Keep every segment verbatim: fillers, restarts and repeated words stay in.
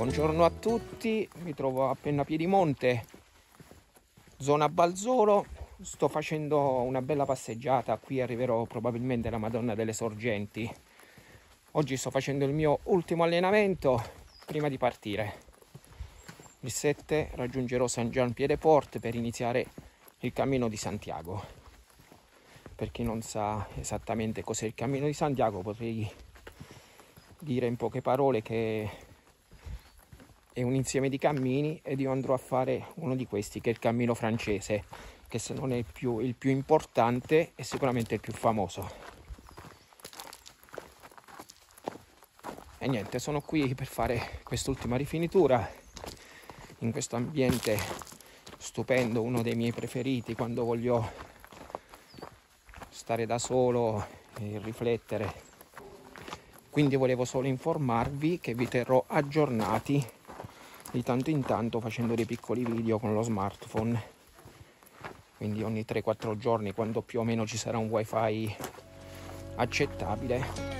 Buongiorno a tutti, mi trovo a Penna Piedimonte, zona Balzolo. Sto facendo una bella passeggiata, qui arriverò probabilmente alla Madonna delle Sorgenti. Oggi sto facendo il mio ultimo allenamento prima di partire. Il sette raggiungerò San Jean Pied de Port per iniziare il Cammino di Santiago. Per chi non sa esattamente cos'è il Cammino di Santiago, potrei dire in poche parole che è un insieme di cammini ed io andrò a fare uno di questi, che è il Cammino Francese, che se non è il più, il più importante è sicuramente il più famoso. E niente, sono qui per fare quest'ultima rifinitura in questo ambiente stupendo, uno dei miei preferiti quando voglio stare da solo e riflettere. Quindi volevo solo informarvi che vi terrò aggiornati di tanto in tanto facendo dei piccoli video con lo smartphone, quindi ogni tre quattro giorni, quando più o meno ci sarà un wifi accettabile.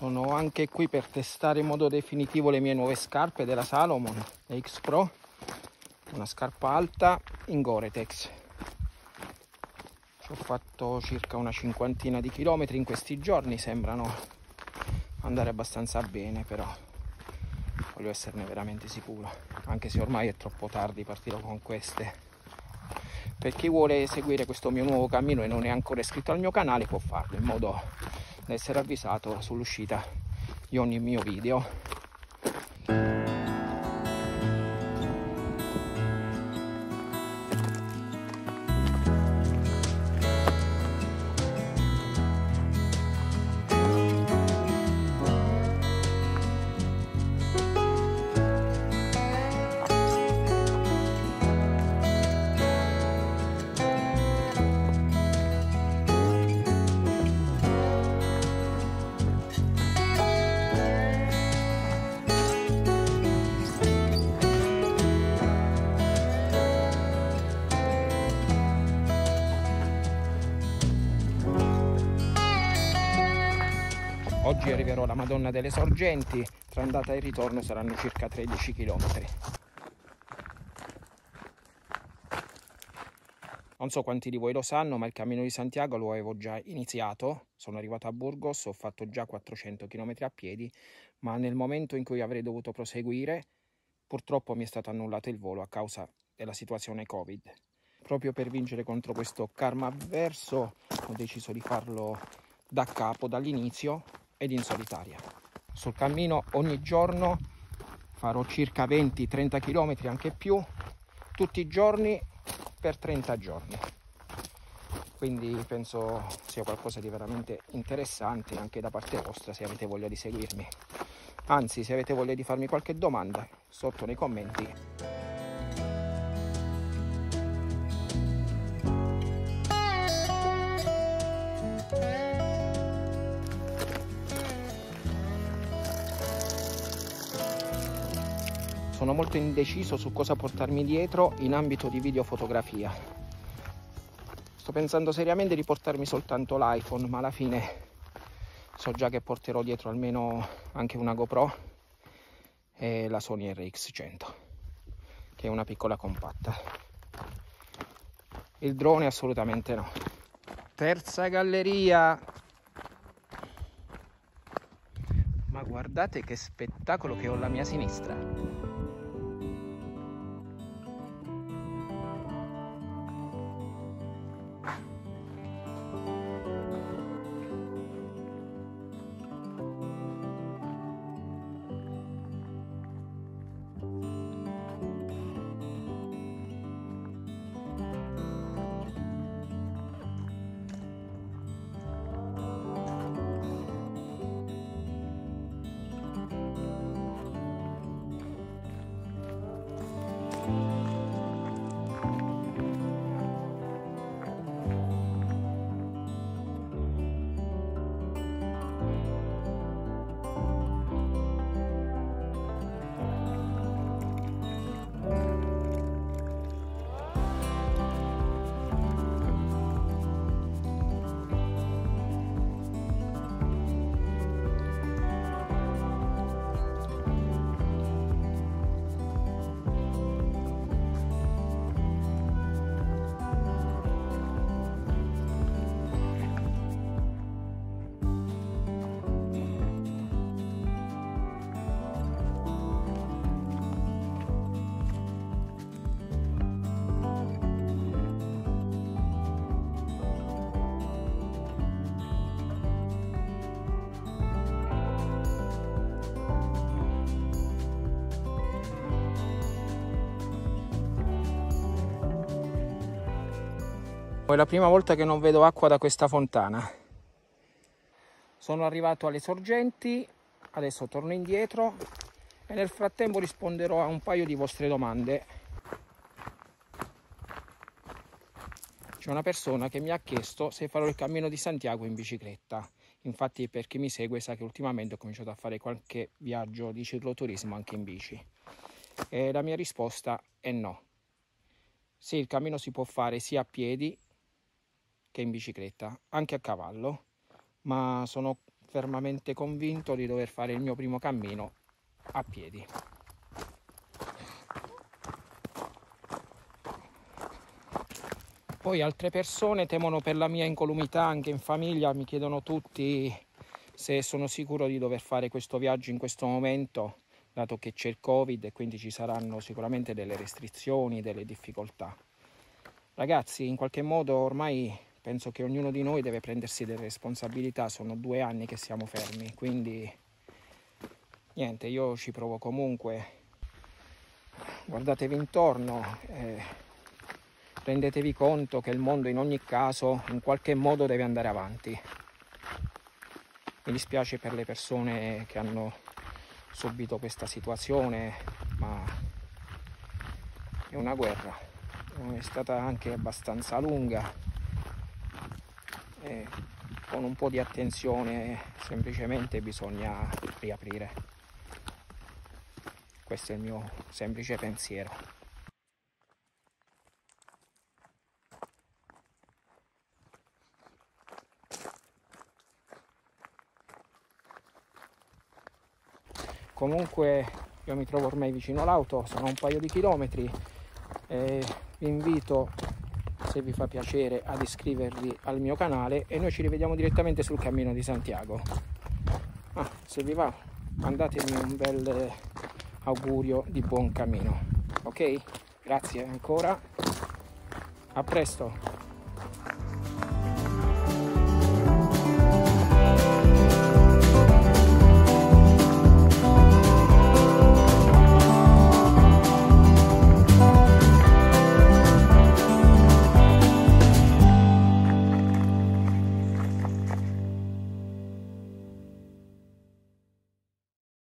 Sono anche qui per testare in modo definitivo le mie nuove scarpe della Salomon X-Pro, una scarpa alta in Gore-Tex. Ci ho fatto circa una cinquantina di chilometri in questi giorni, sembrano andare abbastanza bene, però voglio esserne veramente sicuro, anche se ormai è troppo tardi, partirò con queste. Per chi vuole seguire questo mio nuovo cammino e non è ancora iscritto al mio canale può farlo, in modo essere avvisato sull'uscita di ogni mio video. Oggi arriverò alla Madonna delle Sorgenti, tra andata e ritorno saranno circa tredici chilometri. Non so quanti di voi lo sanno, ma il Cammino di Santiago lo avevo già iniziato. Sono arrivato a Burgos, ho fatto già quattrocento chilometri a piedi, ma nel momento in cui avrei dovuto proseguire, purtroppo mi è stato annullato il volo a causa della situazione Covid. Proprio per vincere contro questo karma avverso, ho deciso di farlo da capo, dall'inizio, ed in solitaria. Sul cammino ogni giorno farò circa venti trenta chilometri, anche più, tutti i giorni per trenta giorni. Quindi penso sia qualcosa di veramente interessante anche da parte vostra, se avete voglia di seguirmi. Anzi, se avete voglia di farmi qualche domanda, sotto nei commenti. Sono molto indeciso su cosa portarmi dietro in ambito di videofotografia. Sto pensando seriamente di portarmi soltanto l'iPhone, ma alla fine so già che porterò dietro almeno anche una GoPro e la Sony R X cento, che è una piccola compatta. Il drone assolutamente no. Terza galleria! Ma guardate che spettacolo che ho alla mia sinistra! È la prima volta che non vedo acqua da questa fontana. Sono arrivato alle sorgenti, adesso torno indietro e nel frattempo risponderò a un paio di vostre domande. C'è una persona che mi ha chiesto se farò il Cammino di Santiago in bicicletta. Infatti, per chi mi segue sa che ultimamente ho cominciato a fare qualche viaggio di cicloturismo anche in bici. E la mia risposta è no. Sì, il cammino si può fare sia a piedi che in bicicletta, anche a cavallo, ma sono fermamente convinto di dover fare il mio primo cammino a piedi. Poi altre persone temono per la mia incolumità anche in famiglia, mi chiedono tutti se sono sicuro di dover fare questo viaggio in questo momento, dato che c'è il Covid e quindi ci saranno sicuramente delle restrizioni, delle difficoltà. Ragazzi, in qualche modo ormai penso che ognuno di noi deve prendersi delle responsabilità, sono due anni che siamo fermi, quindi niente, io ci provo comunque. Guardatevi intorno. Eh, Rendetevi conto che il mondo in ogni caso in qualche modo deve andare avanti. Mi dispiace per le persone che hanno subito questa situazione, ma è una guerra, è stata anche abbastanza lunga e con un po' di attenzione semplicemente bisogna riaprire. Questo è il mio semplice pensiero. Comunque io mi trovo ormai vicino all'auto, sono un paio di chilometri e vi invito, se vi fa piacere, ad iscrivervi al mio canale e noi ci rivediamo direttamente sul Cammino di Santiago. Ah, se vi va, mandatemi un bel augurio di buon cammino. Ok? Grazie ancora, a presto!